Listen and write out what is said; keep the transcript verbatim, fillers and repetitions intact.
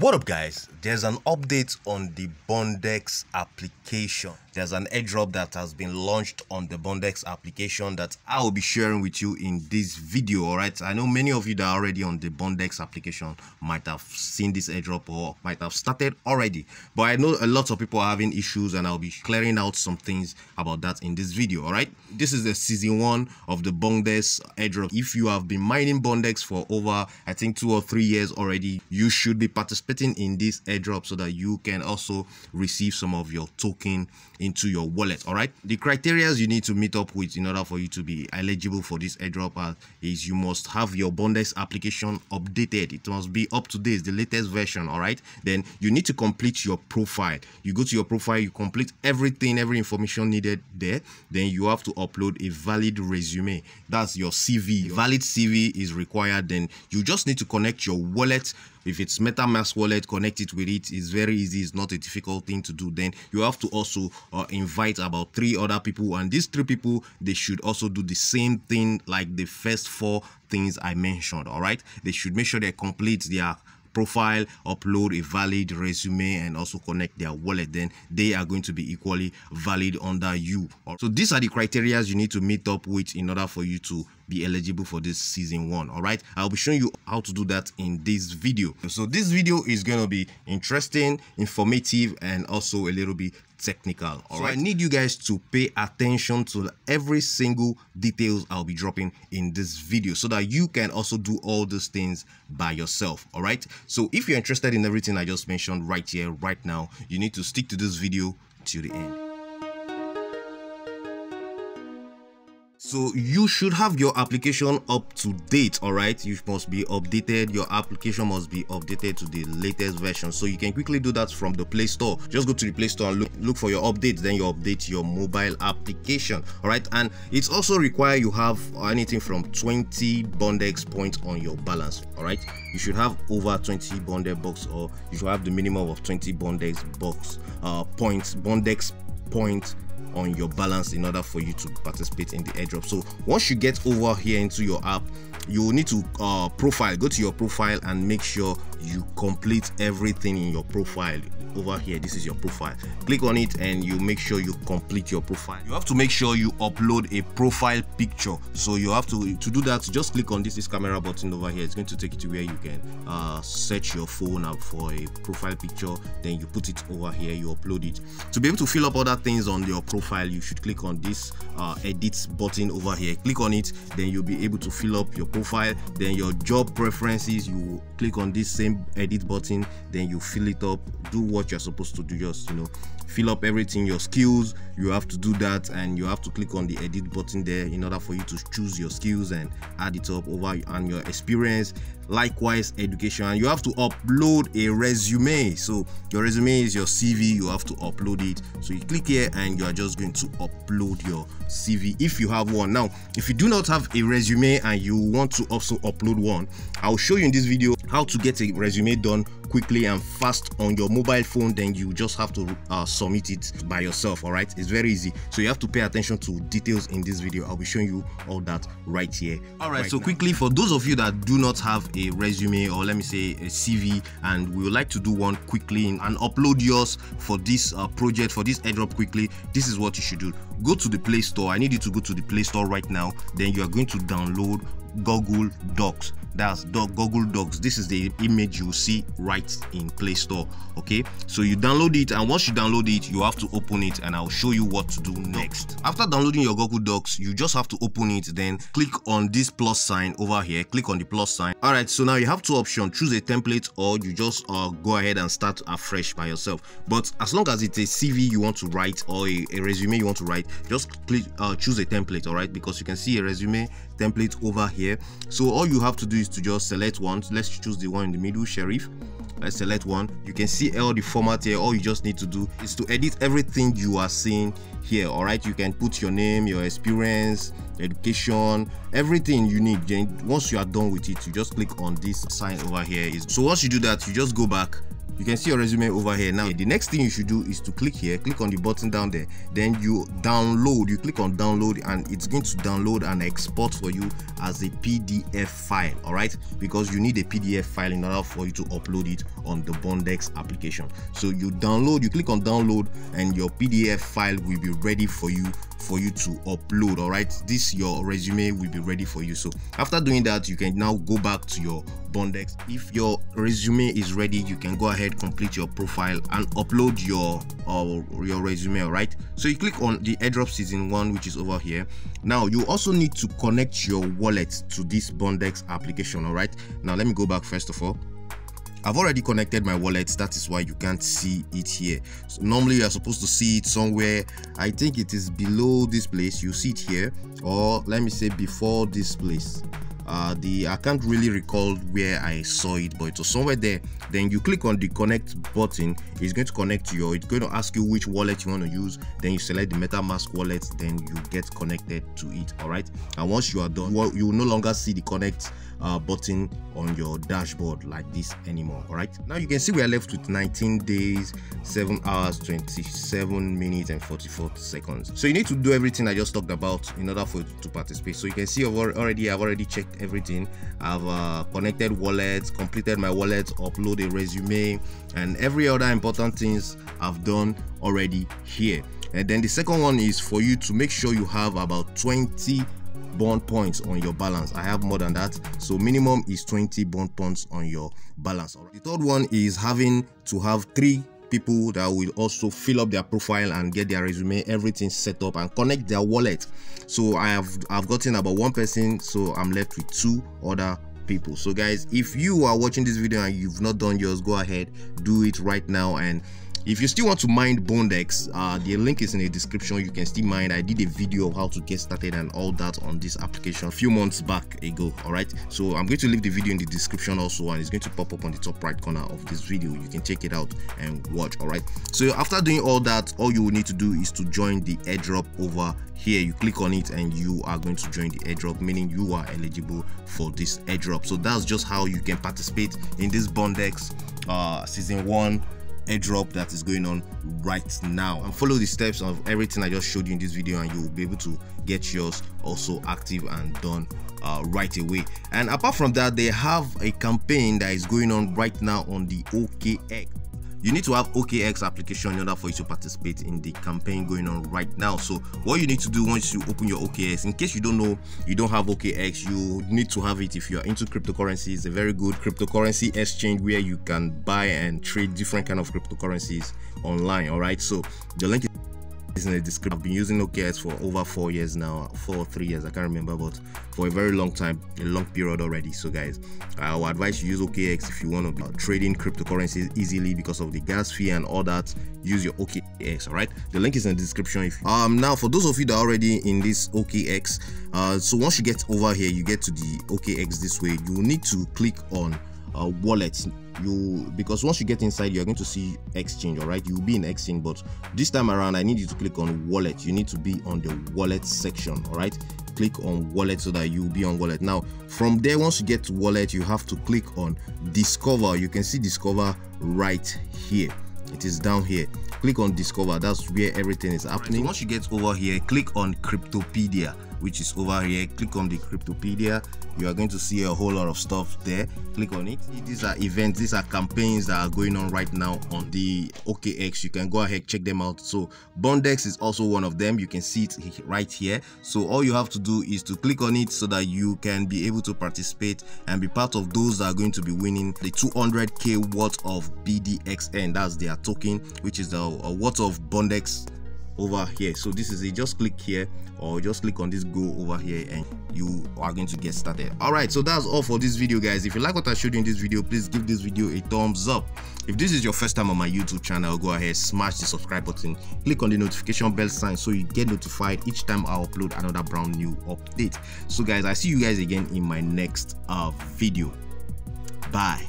What up, guys? There's an update on the Bondex application. There's an airdrop that has been launched on the Bondex application that I will be sharing with you in this video. All right, I know many of you that are already on the Bondex application might have seen this airdrop or might have started already, but I know a lot of people are having issues, and I'll be clearing out some things about that in this video. All right, this is the season one of the Bondex airdrop. If you have been mining Bondex for over, I think, two or three years already, you should be participating in this airdrop so that you can also receive some of your token into your wallet. All right, the criteria you need to meet up with in order for you to be eligible for this airdrop is you must have your Bondex application updated. It must be up to date, the latest version. All right, then you need to complete your profile. You go to your profile, you complete everything, every information needed there. Then you have to upload a valid resume. That's your C V. A valid C V is required. Then you just need to connect your wallet. If it's MetaMask wallet, connect it with it. It's very easy. It's not a difficult thing to do. Then you have to also uh, invite about three other people, and these three people, they should also do the same thing like the first four things I mentioned. All right, they should make sure they complete their profile, upload a valid resume, and also connect their wallet. Then they are going to be equally valid under you. So these are the criteria you need to meet up with in order for you to be eligible for this season one. All right, I'll be showing you how to do that in this video. So this video is going to be interesting, informative, and also a little bit technical. All right, I need you guys to pay attention to every single details I'll be dropping in this video so that you can also do all these things by yourself. All right, so if you're interested in everything I just mentioned right here, right now, you need to stick to this video till the end. So you should have your application up to date. All right, you must be updated. Your application must be updated to the latest version. So you can quickly do that from the Play Store. Just go to the Play Store and look look for your updates. Then you update your mobile application. All right, and it's also required you have anything from twenty Bondex points on your balance. All right, you should have over twenty Bondex bucks, or you should have the minimum of twenty Bondex bucks uh, points. Bondex points on your balance in order for you to participate in the airdrop. So once you get over here into your app, you will need to uh, profile. Go to your profile and make sure you complete everything in your profile. Over here, this is your profile. Click on it and you make sure you complete your profile. You have to make sure you upload a profile picture. So you have to to do that, just click on this, this camera button over here. It's going to take you to where you can uh, search your phone up for a profile picture. Then you put it over here, you upload it. To be able to fill up other things on your profile, you should click on this uh, edit button over here. Click on it, then you'll be able to fill up your profile. Then your job preferences, you click on this same edit button, then you fill it up. Do what you're supposed to do, just, you know, fill up everything. Your skills, you have to do that, and you have to click on the edit button there in order for you to choose your skills and add it up over. And your experience, likewise education, and you have to upload a resume. So your resume is your C V, you have to upload it. So you click here and you are just going to upload your C V if you have one. Now if you do not have a resume and you want to also upload one, I'll show you in this video how to get a resume done quickly and fast on your mobile phone. Then you just have to uh, submit it by yourself. All right, it's very easy, so you have to pay attention to details in this video. I'll be showing you all that right here. All right, right so now. Quickly, for those of you that do not have a resume, or let me say a C V, and we would like to do one quickly and upload yours for this uh, project, for this airdrop quickly, this is what you should do. Go to the Play Store. I need you to go to the Play Store right now. Then you are going to download Google Docs. That's Google Docs. This is the image you see right in Play Store. Okay, so you download it, and once you download it, you have to open it, and I'll show you what to do next. After downloading your Google Docs, you just have to open it, then click on this plus sign over here. Click on the plus sign. All right, so now you have two options. Choose a template, or you just uh, go ahead and start afresh by yourself. But as long as it's a C V you want to write, or a, a resume you want to write, just click uh, choose a template. All right, because you can see a resume template over here. So all you have to do is to just select one. Let's choose the one in the middle, Sheriff. Let's select one. You can see all the format here. All you just need to do is to edit everything you are seeing here. All right, you can put your name, your experience, education, everything you need. Then once you are done with it, you just click on this sign over here. So once you do that, you just go back. You can see your resume over here. Now the next thing you should do is to click here, click on the button down there, then you download. You click on download, and it's going to download and export for you as a P D F file. All right, because you need a P D F file in order for you to upload it on the Bondex application. So you download, you click on download, and your P D F file will be ready for you for you to upload. All right, this your resume will be ready for you. So after doing that, you can now go back to your Bondex. If your resume is ready, you can go ahead, complete your profile and upload your uh, your resume. All right, so you click on the airdrop season one, which is over here. Now you also need to connect your wallet to this Bondex application. All right, now let me go back. First of all, I've already connected my wallet, that is why you can't see it here. So normally you're supposed to see it somewhere. I think it is below this place, you see it here, or let me say before this place. Uh, the I can't really recall where I saw it, but it was somewhere there. Then you click on the connect button. It's going to connect to your, it's going to ask you which wallet you want to use. Then you select the MetaMask wallet, then you get connected to it. All right, and once you are done, well, you will no longer see the connect uh, button on your dashboard like this anymore. All right, now you can see we are left with nineteen days, seven hours, twenty-seven minutes and forty-four seconds. So you need to do everything I just talked about in order for you to participate. So you can see I've already, I've already checked everything. I've uh, connected wallets, completed my wallet, upload a resume, and every other important things I've done already here. And then the second one is for you to make sure you have about twenty bond points on your balance. I have more than that, so minimum is twenty bond points on your balance. The third one is having to have three people that will also fill up their profile and get their resume, everything set up, and connect their wallet. So I have I've gotten about one person, so I'm left with two other people. So guys, if you are watching this video and you've not done yours, go ahead, do it right now. And if you still want to mine Bondex, uh, the link is in the description. You can still mine. I did a video of how to get started and all that on this application a few months back ago. All right, so I'm going to leave the video in the description also, and it's going to pop up on the top right corner of this video. You can check it out and watch. All right, so after doing all that, all you will need to do is to join the airdrop over here. You click on it and you are going to join the airdrop, meaning you are eligible for this airdrop. So that's just how you can participate in this Bondex uh, season one airdrop that is going on right now, and follow the steps of everything I just showed you in this video, and you will be able to get yours also active and done uh, right away. And apart from that, they have a campaign that is going on right now on the O K X. You need to have O K X application in order for you to participate in the campaign going on right now. So what you need to do once you open your O K X, in case you don't know, you don't have O K X, you need to have it if you are into cryptocurrency. It's a very good cryptocurrency exchange where you can buy and trade different kind of cryptocurrencies online. All right, so the link is in the description. I've been using O K X for over four years now, four or three years, I can't remember, but for a very long time, a long period already. So guys, I would advise you use O K X if you want to be trading cryptocurrencies easily because of the gas fee and all that. Use your O K X. All right, the link is in the description. If you... um now for those of you that are already in this O K X, uh so once you get over here, you get to the O K X this way. You need to click on uh wallets. You because once you get inside, you're going to see exchange. All right, you'll be in exchange, but this time around I need you to click on wallet. You need to be on the wallet section. All right, click on wallet so that you'll be on wallet. Now from there, once you get to wallet, you have to click on discover. You can see discover right here, it is down here. Click on discover, that's where everything is happening. So once you get over here, click on Cryptopedia, which is over here. Click on the Cryptopedia, you are going to see a whole lot of stuff there. Click on it. These are events, these are campaigns that are going on right now on the O K X. You can go ahead, check them out. So Bondex is also one of them, you can see it right here. So all you have to do is to click on it so that you can be able to participate and be part of those that are going to be winning the two hundred K worth of B D X N, that's their token, which is the worth of Bondex over here. So this is it, just click here or just click on this go over here and you are going to get started. All right, so that's all for this video guys. If you like what I showed you in this video, please give this video a thumbs up. If this is your first time on my YouTube channel, go ahead, smash the subscribe button, click on the notification bell sign so you get notified each time I upload another brand new update. So guys, I see you guys again in my next uh video. Bye.